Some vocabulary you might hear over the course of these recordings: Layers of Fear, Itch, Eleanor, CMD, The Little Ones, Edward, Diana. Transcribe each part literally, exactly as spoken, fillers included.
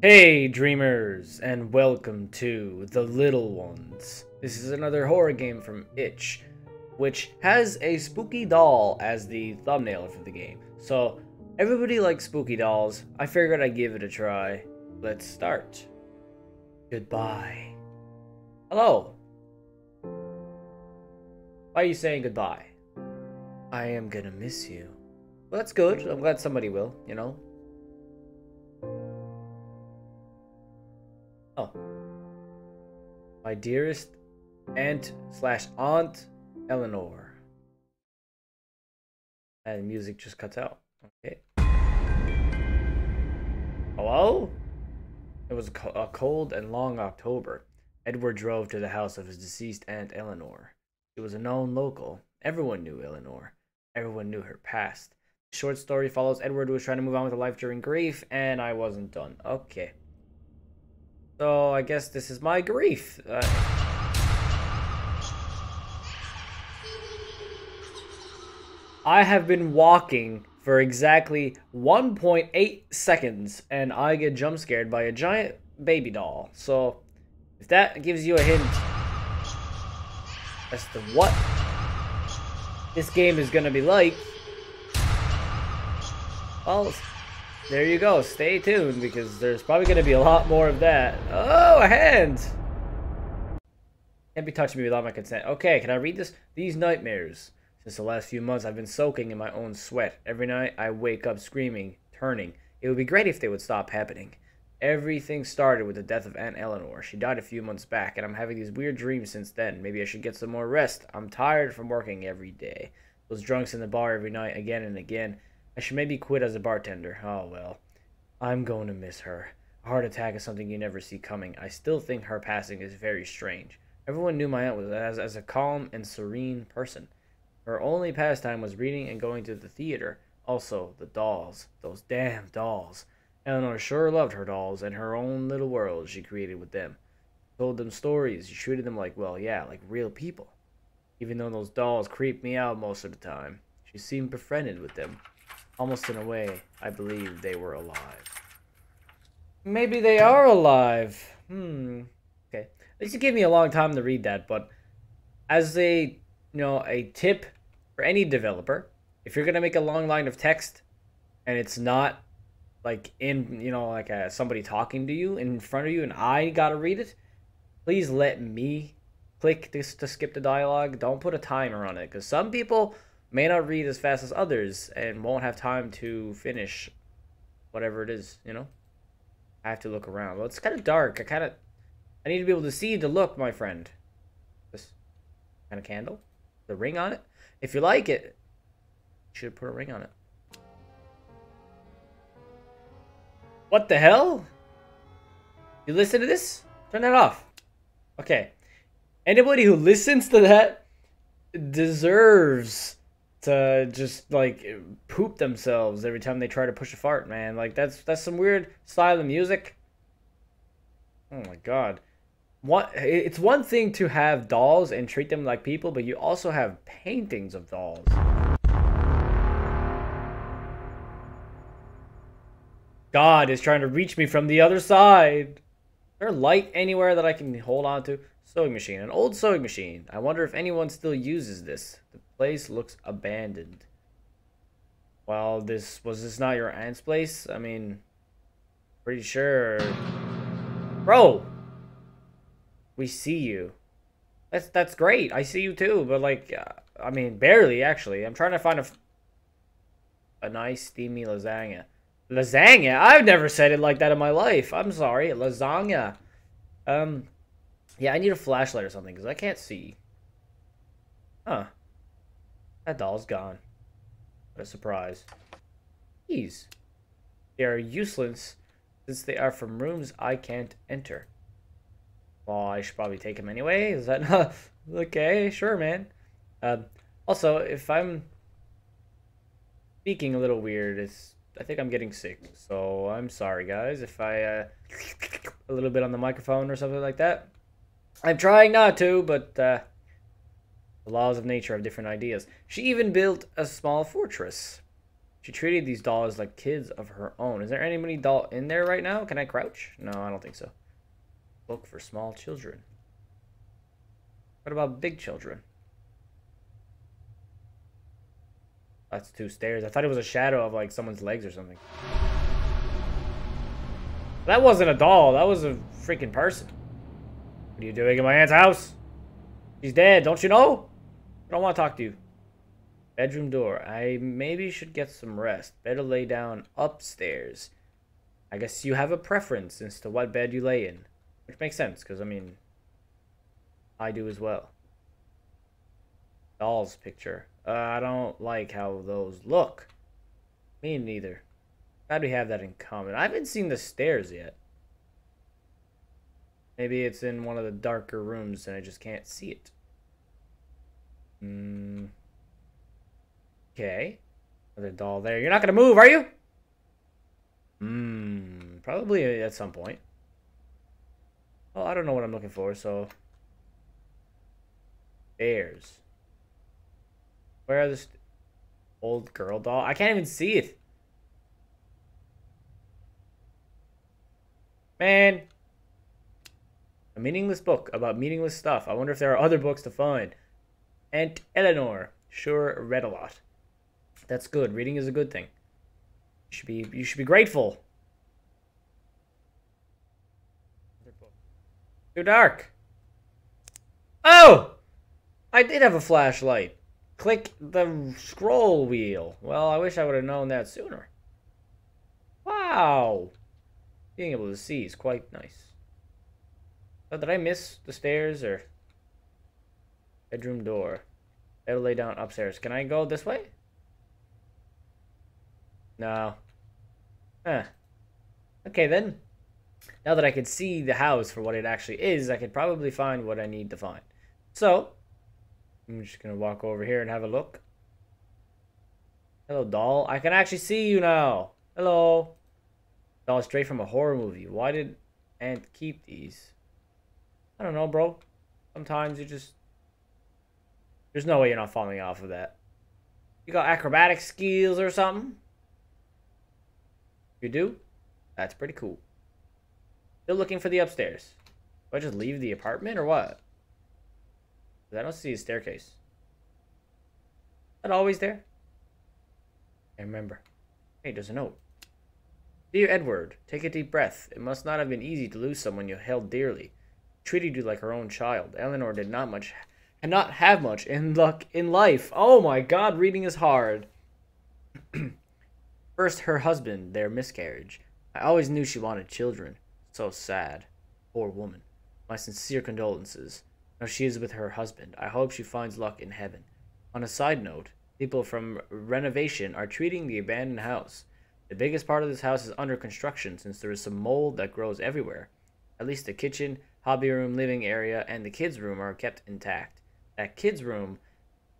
Hey dreamers, and welcome to The Little Ones. This is another horror game from Itch, which has a spooky doll as the thumbnail for the game. So everybody likes spooky dolls. I figured I'd give it a try. Let's start. Goodbye. Hello. Why are you saying goodbye? I am gonna miss you. Well, that's good. I'm glad somebody will, you know. Oh. My dearest aunt slash aunt Eleanor. And the music just cuts out. Okay. Hello? It was a cold and long October. Edward drove to the house of his deceased aunt Eleanor. She was a known local. Everyone knew Eleanor. Everyone knew her past. The short story follows Edward, who was trying to move on with her life during grief, and I wasn't done. Okay. So, I guess this is my grief. Uh... I have been walking for exactly one point eight seconds, and I get jumpscared by a giant baby doll. So, if that gives you a hint as to what this game is gonna be like, well, there you go. Stay tuned, because there's probably going to be a lot more of that. Oh, a hand! Can't be touching me without my consent. Okay, can I read this? These nightmares. Since the last few months, I've been soaking in my own sweat. Every night, I wake up screaming, turning. It would be great if they would stop happening. Everything started with the death of Aunt Eleanor. She died a few months back, and I'm having these weird dreams since then. Maybe I should get some more rest. I'm tired from working every day. Those drunks in the bar every night, again and again. I should maybe quit as a bartender. Oh, well. I'm going to miss her. A heart attack is something you never see coming. I still think her passing is very strange. Everyone knew my aunt was as, as a calm and serene person. Her only pastime was reading and going to the theater. Also, the dolls. Those damn dolls. Eleanor sure loved her dolls and her own little world she created with them. She told them stories. She treated them like, well, yeah, like real people. Even though those dolls creeped me out most of the time, she seemed befriended with them. Almost in a way, I believe they were alive. Maybe they are alive. Hmm. Okay. At least it gave me a long time to read that, but as a, you know, a tip for any developer, if you're going to make a long line of text and it's not like in, you know, like a, somebody talking to you in front of you and I got to read it, please let me click this to skip the dialogue. Don't put a timer on it, because some people may not read as fast as others and won't have time to finish whatever it is, you know? I have to look around. Well, it's kind of dark. I kind of... I need to be able to see to look, my friend. This kind of candle? The ring on it? If you like it, you should put a ring on it. What the hell? You listen to this? Turn that off. Okay. Anybody who listens to that deserves to just like poop themselves every time they try to push a fart, man. Like that's that's some weird style of music. Oh my god. What, it's one thing to have dolls and treat them like people, but you also have paintings of dolls. God is trying to reach me from the other side. Is there light anywhere that I can hold on to? Sewing machine. An old sewing machine. I wonder if anyone still uses this. The place looks abandoned. Well, this... Was this not your aunt's place? I mean... Pretty sure... Bro! We see you. That's, that's great. I see you too, but like... Uh, I mean, barely, actually. I'm trying to find a... A nice, steamy lasagna. Lasagna? I've never said it like that in my life. I'm sorry. Lasagna. Um... Yeah, I need a flashlight or something, because I can't see. Huh. That doll's gone. What a surprise. Jeez. They are useless since they are from rooms I can't enter. Well, I should probably take them anyway. Is that not... Okay, sure, man. Um, also, if I'm speaking a little weird, it's... I think I'm getting sick. So, I'm sorry, guys, if I... Uh, a little bit on the microphone or something like that. I'm trying not to, but uh, the laws of nature have different ideas. She even built a small fortress. She treated these dolls like kids of her own. Is there anybody doll in there right now? Can I crouch? No, I don't think so. Book for small children. What about big children? That's two stairs. I thought it was a shadow of like someone's legs or something. That wasn't a doll. That was a freaking person. What are you doing in my aunt's house? She's dead. Don't you know? I don't want to talk to you. Bedroom door. I maybe should get some rest. Better lay down upstairs. I guess you have a preference as to what bed you lay in. Which makes sense, because, I mean, I do as well. Doll's picture. Uh, I don't like how those look. Me neither. Glad we have that in common. I haven't seen the stairs yet. Maybe it's in one of the darker rooms and I just can't see it. Hmm. Okay. Another doll there. You're not going to move, are you? Hmm. Probably at some point. Well, I don't know what I'm looking for, so... Stairs. Where are this old girl doll? I can't even see it. Man. A meaningless book about meaningless stuff. I wonder if there are other books to find. Aunt Eleanor. Sure read a lot. That's good. Reading is a good thing. You should be, you should be grateful. Too dark. Oh! I did have a flashlight. Click the scroll wheel. Well, I wish I would have known that sooner. Wow. Being able to see is quite nice. Oh, did I miss the stairs or... Bedroom door. Better lay down upstairs. Can I go this way? No. Huh. Okay, then. Now that I can see the house for what it actually is, I could probably find what I need to find. So... I'm just gonna walk over here and have a look. Hello, doll. I can actually see you now. Hello. Doll straight from a horror movie. Why did Aunt keep these? I don't know, bro. Sometimes you just... There's no way you're not falling off of that. You got acrobatic skills or something? You do? That's pretty cool. Still looking for the upstairs. Do I just leave the apartment or what? I don't see a staircase. Is that always there? I remember. Hey, there's a note. Dear Edward, take a deep breath. It must not have been easy to lose someone you held dearly. She treated you like her own child. Eleanor did not much, and not have much in luck in life. Oh my God, reading is hard. First, her husband, their miscarriage. I always knew she wanted children. So sad. Poor woman. My sincere condolences. Now she is with her husband. I hope she finds luck in heaven. On a side note, people from renovation are treating the abandoned house. The biggest part of this house is under construction since there is some mold that grows everywhere. At least the kitchen, hobby room, living area, and the kids' room are kept intact. That kids' room,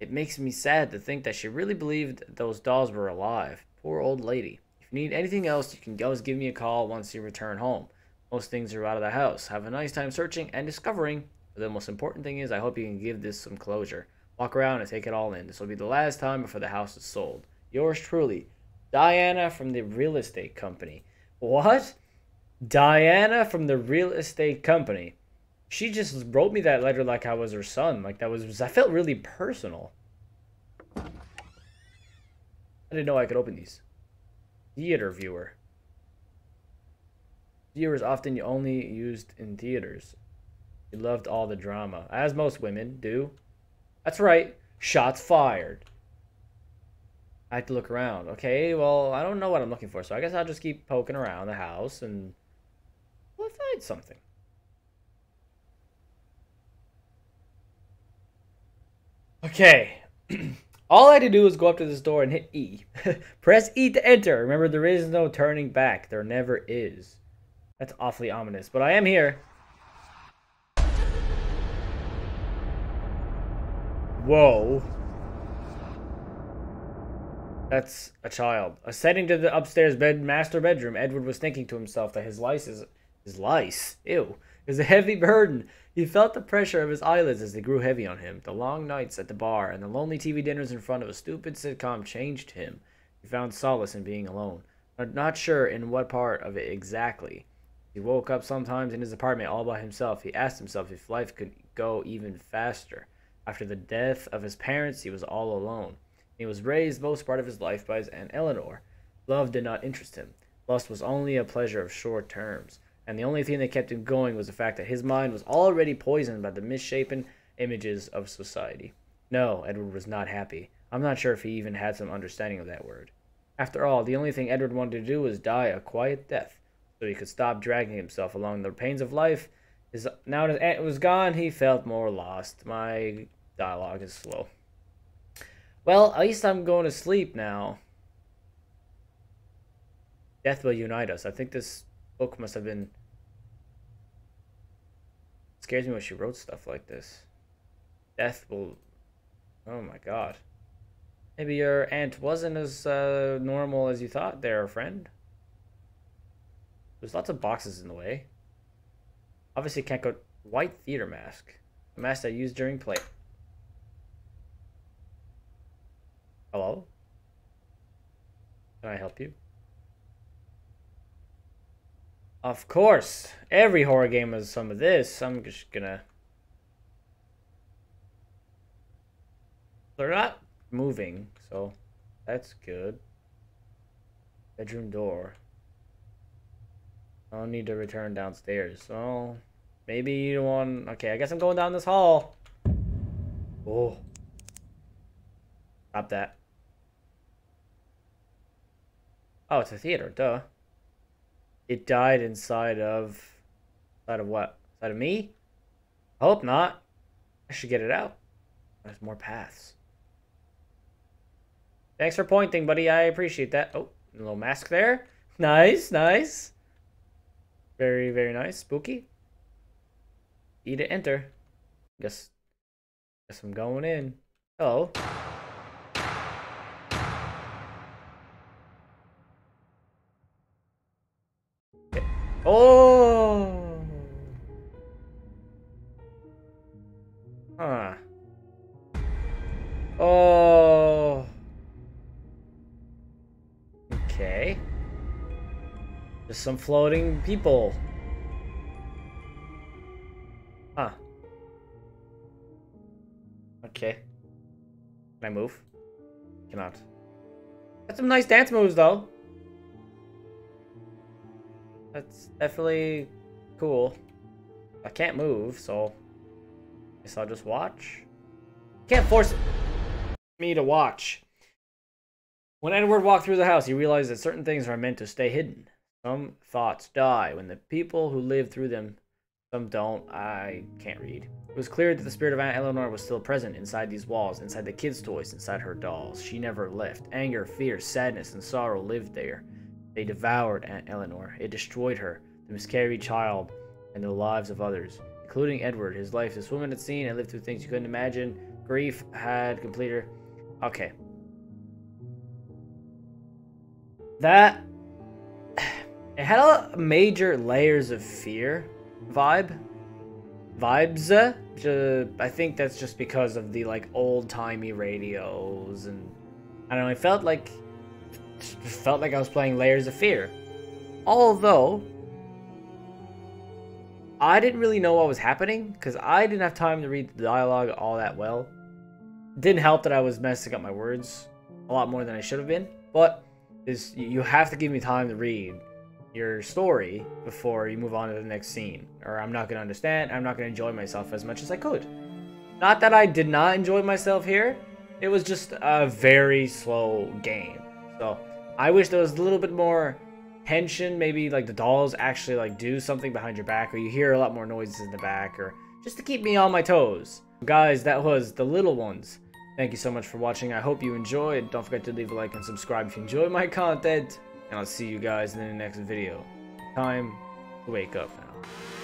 it makes me sad to think that she really believed those dolls were alive. Poor old lady. If you need anything else, you can always give me a call once you return home. Most things are out of the house. Have a nice time searching and discovering. The most important thing is I hope you can give this some closure. Walk around and take it all in. This will be the last time before the house is sold. Yours truly, Diana from the real estate company. What? Diana from the real estate company. She just wrote me that letter like I was her son. Like that was, I felt really personal. I didn't know I could open these. Theater viewer. Viewers often only used in theaters. She loved all the drama, as most women do. That's right. Shots fired. I had to look around. Okay, well, I don't know what I'm looking for, so I guess I'll just keep poking around the house and we'll find something. Okay. All I had to do was go up to this door and hit E. Press E to enter. Remember, there is no turning back. There never is. That's awfully ominous, but I am here. Whoa. That's a child. Ascending to the upstairs bed master bedroom, Edward was thinking to himself that his lice is his lice, ew, is a heavy burden. He felt the pressure of his eyelids as they grew heavy on him. The long nights at the bar and the lonely T V dinners in front of a stupid sitcom changed him. She found solace in being alone, but not sure in what part of it exactly. He woke up sometimes in his apartment all by himself. He asked himself if life could go even faster. After the death of his parents, he was all alone. He was raised most part of his life by his Aunt Eleanor. Love did not interest him. Lust was only a pleasure of short terms, and the only thing that kept him going was the fact that his mind was already poisoned by the misshapen images of society. No, Edward was not happy. I'm not sure if he even had some understanding of that word. After all, the only thing Edward wanted to do was die a quiet death, so he could stop dragging himself along the pains of life. His, now his aunt was gone, he felt more lost. My dialogue is slow. Well, at least I'm going to sleep now. Death will unite us. I think this book must have been... It scares me when she wrote stuff like this. Death will... Oh my god. Maybe your aunt wasn't as uh, normal as you thought there, friend. There's lots of boxes in the way. Obviously can't go... White theater mask. A mask I used during play. Hello? Can I help you? Of course. Every horror game has some of this. I'm just gonna... They're not moving, so that's good. Bedroom door. I don't need to return downstairs, so maybe you want... Okay, I guess I'm going down this hall. Oh. Stop that. Oh, it's a theater, duh. It died inside of... Inside of what? Inside of me? I hope not. I should get it out. There's more paths. Thanks for pointing, buddy. I appreciate that. Oh, a little mask there. Nice, nice. Very, very nice. Spooky. E to enter. Guess, guess I'm going in. Hello. Okay. Oh. Huh. Oh. Okay. Just some floating people. Huh. Okay. Can I move? Cannot. Got some nice dance moves though. That's definitely cool. I can't move, so I guess I'll just watch. Can't force me to watch. When Edward walked through the house, he realized that certain things are meant to stay hidden. Some thoughts die when the people who live through them, some don't. I can't read. It was clear that the spirit of Aunt Eleanor was still present inside these walls, inside the kids' toys, inside her dolls. She never left. Anger, fear, sadness, and sorrow lived there. They devoured Aunt Eleanor. It destroyed her, the miscarried child, and the lives of others, including Edward, his life. This woman had seen and lived through things you couldn't imagine. Grief had completed her. Okay. That... It had a major Layers of Fear vibe. Vibes. Uh, I think that's just because of the like old-timey radios and I don't know, it felt like it felt like I was playing Layers of Fear. Although I didn't really know what was happening because I didn't have time to read the dialogue all that well. It didn't help that I was messing up my words a lot more than I should have been, but is you have to give me time to read your story before you move on to the next scene, or I'm not gonna understand. I'm not gonna enjoy myself as much as I could. Not that I did not enjoy myself here, it was just a very slow game, so I wish there was a little bit more tension. Maybe like the dolls actually like do something behind your back, or you hear a lot more noises in the back, or just to keep me on my toes. Guys, that was The Little Ones. Thank you so much for watching. I hope you enjoyed. Don't forget to leave a like and subscribe if you enjoy my content. And I'll see you guys in the next video. Time to wake up now.